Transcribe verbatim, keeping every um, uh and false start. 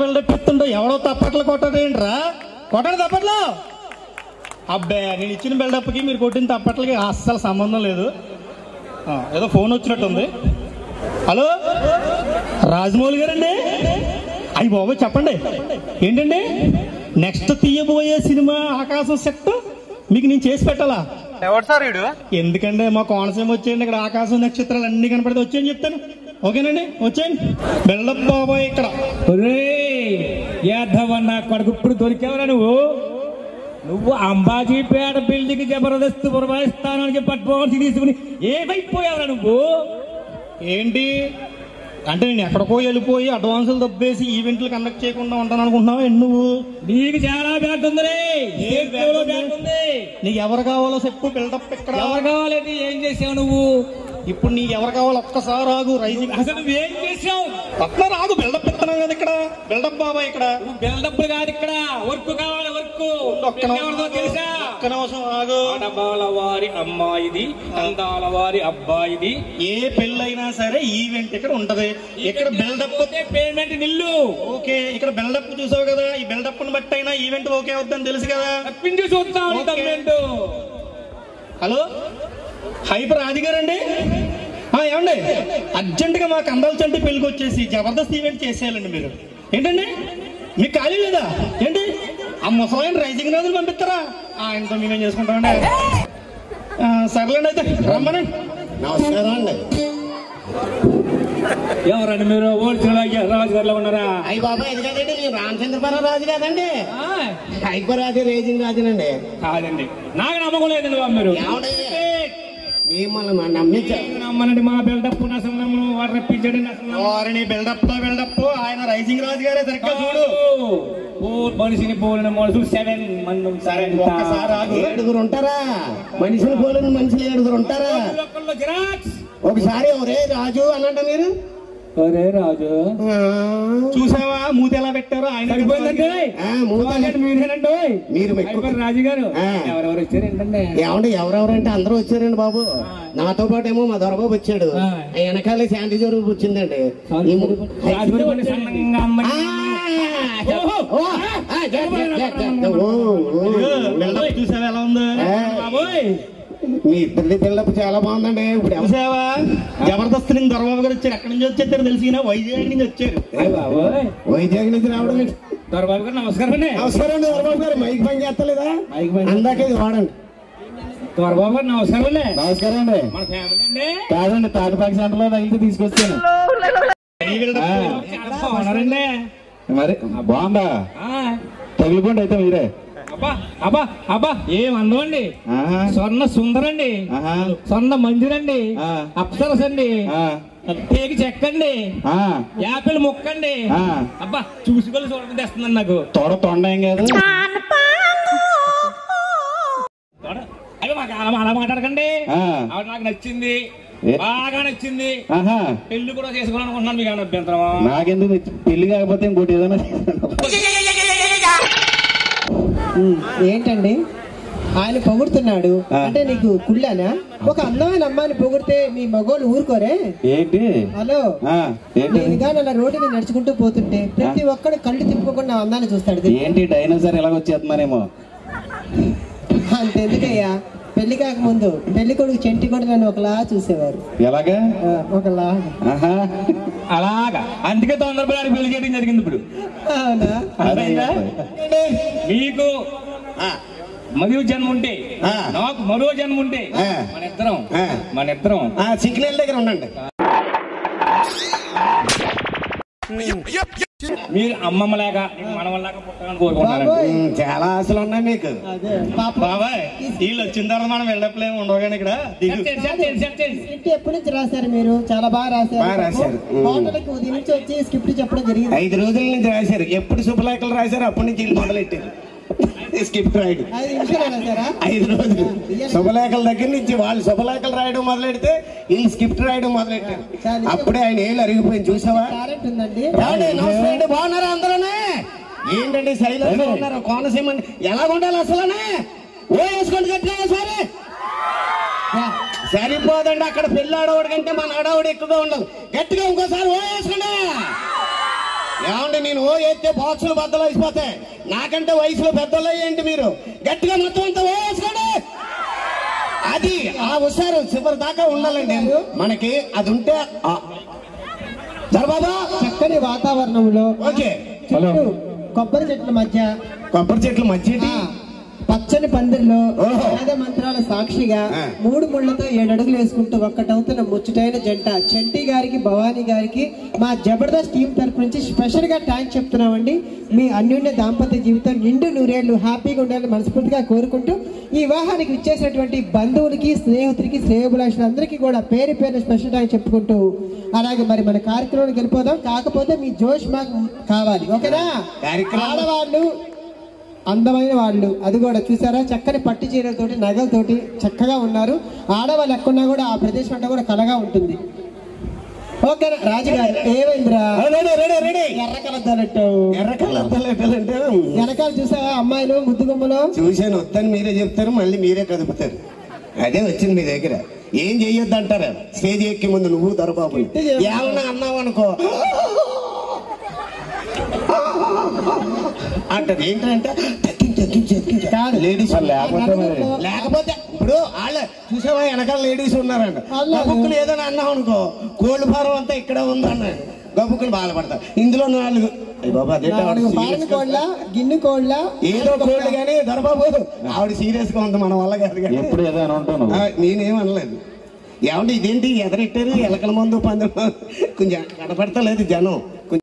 బిల్డెప్తుండో ఎవడో తప్పట్లు కొట్టడేంట్రా, కొట్టడు తప్పట్లు. అబ్బే నేను ఇచ్చిన బిల్డప్కి మీరు కొట్టిన తప్పట్లకి అస్సలు సంబంధం లేదు. ఏదో ఫోన్ వచ్చినట్టుంది. హలో రాజమౌళి గారండి? అయ్యి బాబు చెప్పండి, ఏంటండి నెక్స్ట్ తీయబోయే సినిమా ఆకాశం సెట్ మీకు నేను చేసి పెట్టాలా? ఎవరు సార్ వీడు? ఎందుకండి మా కోనసీమ వచ్చేయండి, ఇక్కడ ఆకాశం నక్షత్రాలు అన్ని కనపడితే వచ్చేయని చెప్తాను. ఓకేనండి వచ్చేయండి. బిల్డప్ బాబాయ్ ఇక్కడ నా కొడుకు ఇప్పుడు దొరికేవరా నువ్వు? నువ్వు అంబాజీపేట బిల్డింగ్ జబర్దస్త్ పురమాయిస్తాను అని చెప్పి పట్టుకోవాల్సి తీసుకుని ఏమైపోయావరా నువ్వు? ఏంటి అంటే నేను ఎక్కడికో వెళ్ళిపోయి అడ్వాన్సులు దబ్బేసి ఈవెంట్లు కండక్ట్ చేయకుండా ఉంటాను అనుకుంటున్నావు ఏంటి నువ్వు? నీకు చాలా బ్యాట్ ఉందిలే, నీకు ఎవరు కావాలో చెప్పు. బిల్డప్ ఇక్కడ ఎవరు కావాలంటే ఏం చేసావు నువ్వు? ఇప్పుడు నీకు ఎవరు కావాలో ఒక్కసారి ఆగు. రైజింగ్ అసలు ఏం చేసావు? అట్లా రాదు, బిల్డప్ ఇస్తున్నావు కదా ఇక్కడ. బిల్డప్ బాబాయ్ ఇక్కడ బిల్డప్ కాదు, ఇక్కడ వర్క్ కావాలి. వర్క్ తెలుసా? ఒక్క నిమిషం ఆగు. ఆడవాళ్ళ వారి అమ్మాయిది, అందాల వారి అబ్బాయిది, ఏ పెళ్ళైనా సరే ఈవెంట్ ఇక్కడ ఉంటది. ఇక్కడ బిల్డప్ పేమెంట్ నిల్లు. ఓకే ఇక్కడ బిల్డప్ చూసావు కదా, ఈ బిల్డప్ ను బట్టి అయినా ఈవెంట్ ఓకే అవుతుందని తెలుసు కదా. తప్పించి చూస్తాను. హలో హైపర్ రాధిగారండి? ఏమండి అర్జెంట్ గా మాకు అందాల చంటి పెళ్లికి వచ్చేసి జబర్దస్త్ ఈవెంట్ చేసేయాలండి. మీరు ఏంటండి మీకు ఖాళీ లేదా ఏంటి? ఆ ముసలాయన రైజింగ్ రోజులు పంపిస్తారా? ఆయనతో మేమేం చేసుకుంటామండి. సర్లేండి అయితే రమ్మనండి. నమస్కారం. ఎవరండి మీరు? ఓల్చిన రాజుగారులో ఉన్నారా? అయ్యి బాబాయ్ ఇది కదండి, నేను రామచంద్రపురం రాజు కాదండి, హైపర్ రాజు రైజింగ్ రాజునండి. కాదండి నాకు నమ్మకం లేదండి బాబు. మీరు నమ్మనండి మా బిల్డప్ రప్పించండి. వారిని బిల్డప్ తో బిల్డప్ ఆయన రైజింగ్ రాజు గారే సరిగ్గా చూడు. మనిషిని పోలిన మనుషులు సెవెన్ మంది ఏడుగురు ఉంటారా? మనిషిని పోలిన మనుషులు ఏడుగురు ఉంటారా? ఒకసారి ఒరే రాజు అనంట మీరు. ఒరే రాజు చూసావా మూత ఎలా పెట్టారు? ఆయన రాజు గారు ఎవరెవరు వచ్చారు ఏంటంటే? ఏమండి ఎవరెవరంటే అందరూ వచ్చారండి బాబు. నాతో పాటు ఏమో మా దొరబాబు వచ్చాడు, వెనకాలే శాంతి జోరు వచ్చిందండి. చూసావా ఎలా ఉందో మీ ఇద్దరి పిల్లలకు? చాలా బాగుందండి. ఇప్పుడు చూసావా జబర్దస్త్ నుంచి దొరబాబు గారు వచ్చారు. ఎక్కడి నుంచి వచ్చేస్తారు తెలిసిన? వైజాగ్ నుంచి వచ్చారు. వైజాగ్ నుంచి రావడం. దొరబాబు గారు నమస్కారం అండి. నమస్కారం అండి దొరబాబు గారు. మైక్ పని చేస్తలేదా? మైక్ పని అందాకే వాడండి. దొరబాబు గారు నమస్కారం అండి. నమస్కారం అండి. మన ఫ్యామిలీ అండి. కాదండి తాటిపాకి సెంటర్లో రైతు తీసుకొచ్చాను. మరి బాగుందా? తగులుకోండి అయితే మీరే. అబ్బా అబ్బా అబ్బా ఏం అందమండి. స్వర్ణ సుందరండి, స్వర్ణ మంజురండి, అప్సరస్ అండి, తేగి చెక్కండి, యాపిల్ ముక్కండి. అబ్బా చూసుకొని చూడటం తెస్తుందండి నాకు. తోడ తొండ ఏం కాదు. అవి మాకు అలా మాట్లాడకండి. అవి నాకు నచ్చింది, బాగా నచ్చింది. పెళ్లి కూడా చేసుకోవాలని అనుకుంటున్నాను. మీకు ఏమైనా అభ్యంతరమా? నాకెందుకు పెళ్లి కాకపోతే ఇంకోటి ఏదైనా. ఏంటండి ఆయన పొగుడుతున్నాడు అంటే నీకు కుళ్ళానా? ఒక అందమైన అమ్మాయిని పొగిడితే మీ మగోళ్ళు ఊరుకోరే ఏంటి? హలో నేనుగా అలా రోడ్డు నడుచుకుంటూ పోతుంటే ప్రతి ఒక్కడు కళ్ళు తిప్పుకోకుండా అందాన్ని చూస్తాడు. ఏంటి డైనోసార్ ఎలా వచ్చేస్తున్నారేమో అంతెందుకయ్యా, పెళ్లి కాకముందు పెళ్లి కొడుకు చెంటి కూడా నన్ను ఒకలా చూసేవారు. ఎలాగా? ఒకలా అలాగా. అందుకే తొందరపడి ఆడి పెళ్లి చేయడం జరిగింది. ఇప్పుడు మీకు మరియు జన్మ ఉంటే, నాకు మరో జన్మ ఉంటే మన ఇద్దరం మన ఇద్దరం సిగ్నల్ దగ్గర ఉండండి. మీరు అమ్మమ్మ లేక మనవల లేక పుట్టాలని కోరుకుంటారు. చాలా ఆశలు ఉన్నాయి మీకు బాబాయ్. వీళ్ళు వచ్చిన తర్వాత మనం వెళ్ళలేము ఉండవు. కానీ ఇక్కడ ఎప్పటి నుంచి రాశారు మీరు? చాలా బాగా రాశారు. వచ్చి స్క్రిప్ట్ చెప్పడం జరిగింది. ఐదు రోజుల నుంచి రాశారు. ఎప్పుడు శుభలేఖలు రాశారు అప్పటి నుంచి వీళ్ళు మొదలెట్టారు స్క్రిప్ట్ రాయడం. ఐదు రోజులు శుభలేఖల దగ్గర నుంచి వాళ్ళు శుభలేఖలు రాయడం మొదలెడితే వీళ్ళు స్క్రిప్ట్ రాయడం మొదలెట్టారు. అప్పుడే ఆయన ఏళ్ళు అరిగిపోయింది. చూసావా? బాగున్నారా అందరూనే? ఏంటంటే శైలం ఉన్నారు కోనసీమ ఎలా ఉండాలి అసలనే? ఓ వేసుకోండి కట్టినా సరే సరిపోదండి. అక్కడ పెళ్లి ఆడవాడి కంటే మన ఆడవాడు ఎక్కువగా ఉండదు. గట్టిగా ఇంకోసారి ఓ వేసుకోండి. नीन ओते बाक्स बदलते नाकंटे वयसो गट्टिगा मत अदी आ उसारु चिवर दाका उंडालंडि मनकी अदि उंटे दरबाबा चक्कनि वातावरणंलो ओके हेलो కొబ్బరి చెట్ల మధ్య కొబ్బరి చెట్ల మధ్యటి పచ్చని పందిర్లో వేద మంత్రాల సాక్షిగా మూడు ముళ్ళతో ఏడు అడుగులు వేసుకుంటూ ఒక్కటవుతున్న ముచ్చటైన జంట చంటి గారికి భవానీ గారికి మా జబర్దస్త్ టీం తరపు నుంచి స్పెషల్ గా థాంక్స్ చెప్తున్నామండి। మీ అన్యోన్య దాంపత్య జీవితం నిండు నూరేళ్లు హ్యాపీగా ఉండాలని మనస్ఫూర్తిగా కోరుకుంటూ ఈ వివాహానికి విచ్చేసినటువంటి బంధువులకి స్నేహితులకి శ్రేయోభిలాషులందరికీ కూడా పేరు పేరు స్పెషల్ థాంక్స్ చెప్పుకుంటూ అలాగే మరి మన కార్యక్రమానికి వెళ్ళిపోదాం। కాకపోతే మీ జోష్ మాకు కావాలి ఓకేనా। కార్యక్రమాలు అందమైన వాళ్ళు అది కూడా చూసారా చక్కని పట్టు చీరలతోటి నగలతోటి చక్కగా ఉన్నారు। ఆడవాళ్ళు ఎక్కడున్నా కూడా ఆ ప్రదేశం అంతా కూడా కళగా ఉంటుంది ఓకే రాజు గారు ఏవేంద్రా రెడీ రెడీ రెడీ ఎర్ర కలద్దలట ఎర్ర కలద్దలట ఎనకాల చూసావా అమ్మాయిలు ముద్దుగుమ్మలో చూశాను వద్దని మీరే చెప్తారు మళ్ళీ మీరే కదుపుతారు అదే వచ్చింది మీ దగ్గర ఏం చేయొద్దంటారా స్టేజ్ ఎక్కి ముందు నువ్వు దరబాబు ఏమన్నా అన్నావు అనుకో అంటే ఏంటంటే తగ్గించు లేడీస్ లేకపోతే ఇప్పుడు వాళ్ళ చూసావా వెనకాల లేడీస్ ఉన్నారంట గబుక్కులు ఏదైనా అన్నావు అనుకో కోళ్ళు ఫారం అంతా ఇక్కడ ఉందన్న గబుక్కులు బాధపడతారు ఇందులో నాలుగు గిన్నె కోళ్ళ ఏదో కోళ్ళు కానీ దొరబాబు ఆవిడ సీరియస్ గా ఉంది మన వల్ల కాదు ఎప్పుడు ఏదైనా ఉంటాను నేనేం అనలేదు ఏమంటే ఇదేంటి ఎదరెట్టారు ఎలకల మందు పందు కొంచెం కనపడతా లేదు జనం